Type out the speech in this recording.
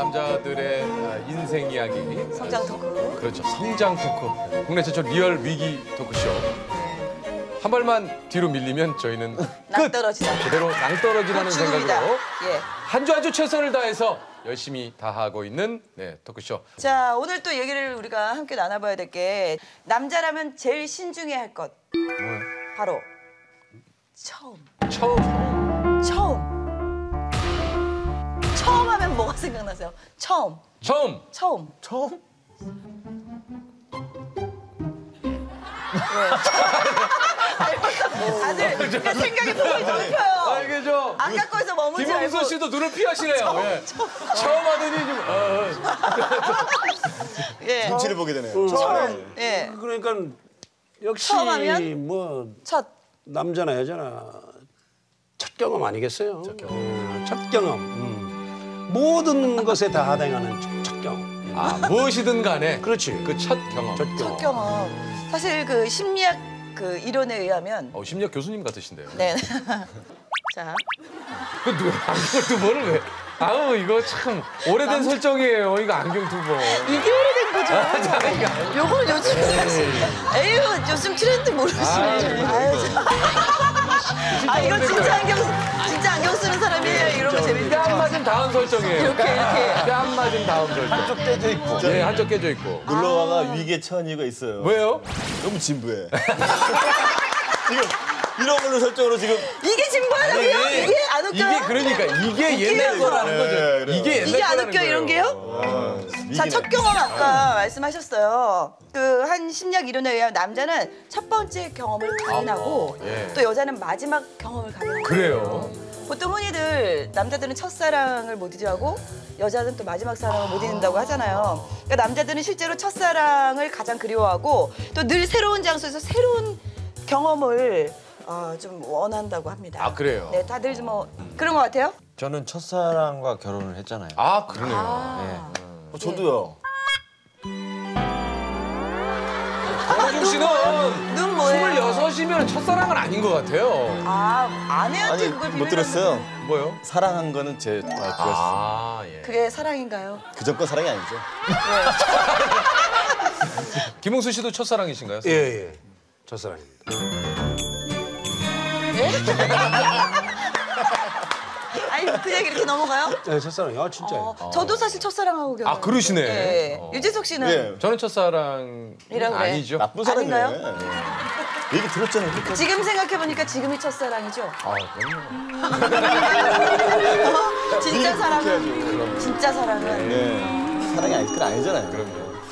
남자들의 인생 이야기. 성장 토크. 그렇죠. 성장 토크. 국내 최초 리얼 위기 토크쇼. 한 발만 뒤로 밀리면 저희는 낭떨어지다. 그대로 낭떨어지라는 생각으로 한 주 한 주 최선을 다해서 열심히 다하고 있는 토크쇼. 자, 오늘 또 얘기를 우리가 함께 나눠봐야 될 게 남자라면 제일 신중해야 할 것. 뭐야? 바로 처음 하면 뭐가 생각나세요? 처음. 다들 생각이 폭이 넓혀요. 알겠죠? 아까 거에서 머물지 말고. 김홍수 씨도 눈을 피하시네요. 처음 하더니 지금. 눈치를 보게 되네요. 처음. 예. 그러니까 역시 뭐 첫 남자나 여자나 첫 경험 아니겠어요? 첫 경험. 모든 것에 다 하등하는 첫 경험. 아, 무엇이든 간에. 그렇지. 그 첫 경험. 사실 그 심리학 그 이론에 의하면. 심리학 교수님 같으신데요. 네. 자. 그것도 뭐를 왜? 아우, 이거 참 오래된 설정이에요. 이거 안경 두 번. 이게 오래된 거죠. 요거 요즘 사실. 에휴, 요즘 트렌드 모르시네. 이거 진짜 안경 쓰는 사람이에요. 이런 거 재밌죠. 뺨 맞은 다음 설정이에요. 이렇게. 뺨 맞은 다음 설정. 한쪽 깨져 있고. 네, 한쪽 깨져 있고. 놀러와가 위기에 처한 이유가 있어요. 왜요? 너무 진부해. 이런 걸로 설정으로 지금 이게 진부하다고요? 이게 안 웃겨요? 이게 그러니까 이게 옛날 거라는 거죠. 이게 안 웃겨 이런 게요? 자, 첫 경험 아까 말씀하셨어요. 그 한 심리학 이론에 의하면 남자는 첫 번째 경험을 강인하고 또 여자는 마지막 경험을 강인하고. 그래요. 보통 흔히들 남자들은 첫사랑을 못 잊어하고 여자는 또 마지막 사랑을 못 잊는다고 하잖아요. 그러니까 남자들은 실제로 첫사랑을 가장 그리워하고 또 늘 새로운 장소에서 새로운 경험을 좀 원한다고 합니다. 아, 그래요? 네, 다들 좀 그런 것 같아요? 저는 첫사랑과 결혼을 했잖아요. 아, 그러네요. 네. 저도요. 권호중 씨는 26이면 첫사랑은 아닌 것 같아요. 아, 아내한테 그걸 못 들었어요. 뭐요? 사랑한 거는 제 들었어요. 아, 예. 그게 사랑인가요? 그전 건 사랑이 아니죠. 김홍수 씨도 첫사랑이신가요? 예. 첫사랑입니다. 그냥 이렇게 넘어가요? 네, 첫사랑이요. 진짜요. 저도 사실 첫사랑하고 결혼. 아, 그러시네. 네. 유재석 씨는? 네. 저는 첫사랑이 아니죠. 나쁜 사람인가요? 얘기 들었잖아요. 지금 생각해보니까 지금이 첫사랑이죠? 아, 그럼요. 진짜 사랑은? 진짜 사랑은? 네. 사랑이 아닐 건 아니잖아요. 그럼요.